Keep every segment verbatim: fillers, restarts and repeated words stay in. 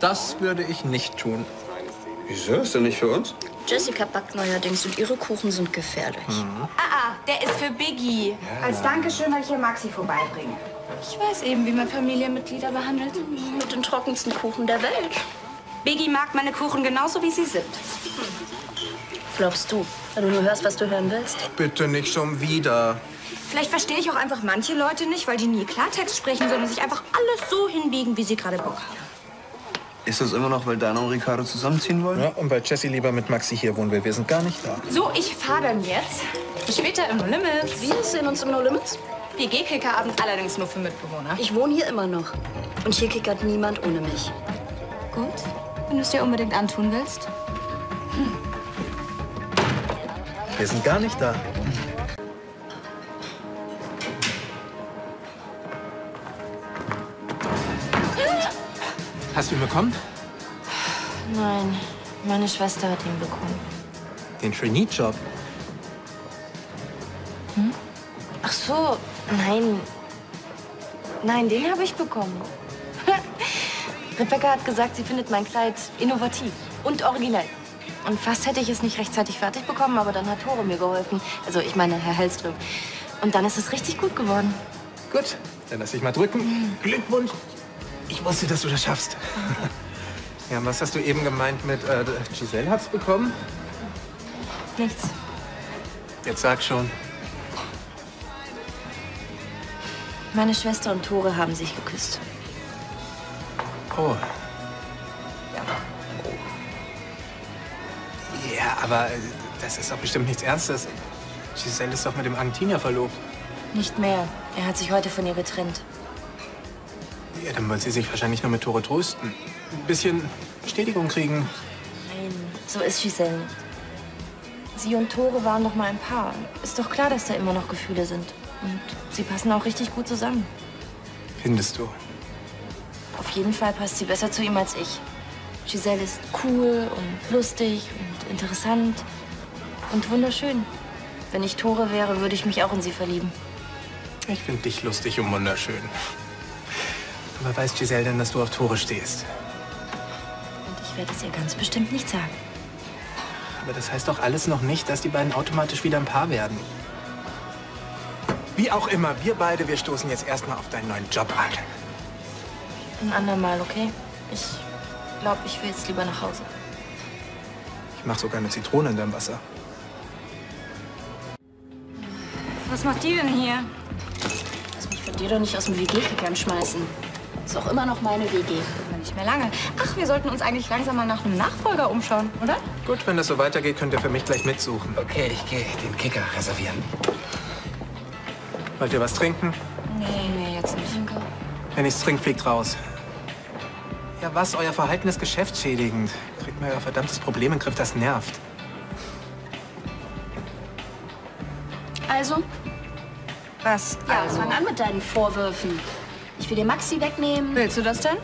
Das würde ich nicht tun. Wieso ist denn nicht für uns? Jessica backt neuerdings und ihre Kuchen sind gefährlich. Mhm. Ah, ah, der ist für Biggie. Ja. Als Dankeschön, weil ich hier Maxi vorbeibringe. Ich weiß eben, wie man Familienmitglieder behandelt. Mhm. Mit den trockensten Kuchen der Welt. Biggie mag meine Kuchen genauso, wie sie sind. Glaubst du, weil du nur hörst, was du hören willst? Bitte nicht schon wieder. Vielleicht verstehe ich auch einfach manche Leute nicht, weil die nie Klartext sprechen, sondern sich einfach alles so hinbiegen, wie sie gerade Bock haben. Ist das immer noch, weil Dana und Ricardo zusammenziehen wollen? Ja, und weil Jessie lieber mit Maxi hier wohnen will. Wir sind gar nicht da. So, ich fahre dann jetzt. Bis später im No Limits. Wir sehen uns im No Limits. W G-Kickerabend allerdings nur für Mitbewohner. Ich wohne hier immer noch. Und hier kickert niemand ohne mich. Gut, wenn du es dir unbedingt antun willst. Hm. Wir sind gar nicht da. Hast du ihn bekommen? Nein, meine Schwester hat ihn bekommen. Den Trainee-Job? Hm? Ach so, nein. Nein, den habe ich bekommen. Rebecca hat gesagt, sie findet mein Kleid innovativ und originell. Und fast hätte ich es nicht rechtzeitig fertig bekommen, aber dann hat Thore mir geholfen. Also ich meine, Herr Hellström. Und dann ist es richtig gut geworden. Gut, dann lass dich mal drücken. Hm. Glückwunsch. Ich wusste, dass du das schaffst. Ja, und was hast du eben gemeint mit, äh, Giselle hat's bekommen? Nichts. Jetzt sag schon. Meine Schwester und Thore haben sich geküsst. Oh. Ja. Oh. Ja, aber das ist doch bestimmt nichts Ernstes. Giselle ist doch mit dem Argentino verlobt. Nicht mehr. Er hat sich heute von ihr getrennt. Ja, dann wollen sie sich wahrscheinlich nur mit Thore trösten. Ein bisschen Bestätigung kriegen. Nein, so ist Giselle nicht. Sie und Thore waren doch mal ein Paar. Ist doch klar, dass da immer noch Gefühle sind. Und sie passen auch richtig gut zusammen. Findest du? Auf jeden Fall passt sie besser zu ihm als ich. Giselle ist cool und lustig und interessant und wunderschön. Wenn ich Thore wäre, würde ich mich auch in sie verlieben. Ich finde dich lustig und wunderschön. Aber weiß Giselle denn, dass du auf Thore stehst? Und ich werde es ihr ganz bestimmt nicht sagen. Aber das heißt doch alles noch nicht, dass die beiden automatisch wieder ein Paar werden. Wie auch immer, wir beide, wir stoßen jetzt erstmal auf deinen neuen Job an. Ein andermal, okay? Ich glaube, ich will jetzt lieber nach Hause. Ich mache sogar eine Zitrone in deinem Wasser. Was macht die denn hier? Lass mich von dir doch nicht aus dem W G-Kickern schmeißen. Ist auch immer noch meine W G. Nicht mehr lange. Ach, wir sollten uns eigentlich langsam mal nach einem Nachfolger umschauen, oder? Gut, wenn das so weitergeht, könnt ihr für mich gleich mitsuchen. Okay, ich gehe den Kicker reservieren. Wollt ihr was trinken? Nee, nee, jetzt nicht. Danke. Wenn ich's trinke, fliegt raus. Ja, was? Euer Verhalten ist geschäftsschädigend. Kriegt mir euer verdammtes Problem in den Griff, das nervt. Also? Was? Ja, also. Fang an mit deinen Vorwürfen. Ich will dir Maxi wegnehmen. Willst du das denn?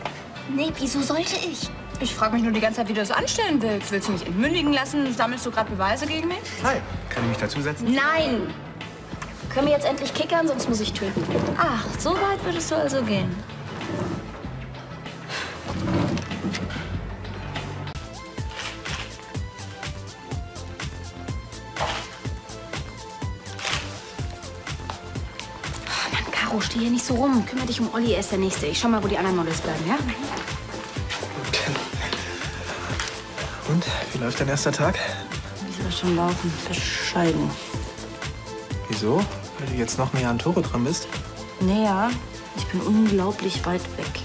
Nee, wieso sollte ich? Ich frage mich nur die ganze Zeit, wie du das anstellen willst. Willst du mich entmündigen lassen? Sammelst du gerade Beweise gegen mich? Hi, kann ich mich dazusetzen? Nein! Können wir jetzt endlich kickern, sonst muss ich töten. Ach, so weit würdest du also gehen. Oh, steh hier nicht so rum. Kümmere dich um Olli, er ist der Nächste. Ich schau mal, wo die anderen Models bleiben, ja? Und, wie läuft dein erster Tag? Wie soll das schon laufen? Bescheiden. Wieso? Weil du jetzt noch näher an Thore dran bist? Naja, ich bin unglaublich weit weg.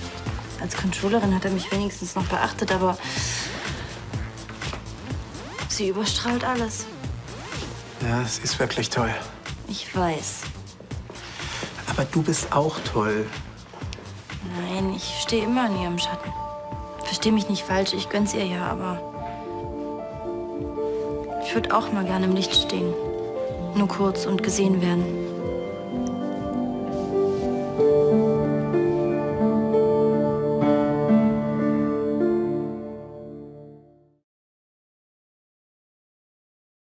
Als Controllerin hat er mich wenigstens noch beachtet, aber sie überstrahlt alles. Ja, sie ist wirklich toll. Ich weiß. Aber du bist auch toll. Nein, ich stehe immer in ihrem Schatten. Versteh mich nicht falsch, ich gönn's ihr ja, aber ich würde auch mal gerne im Licht stehen. Nur kurz und gesehen werden.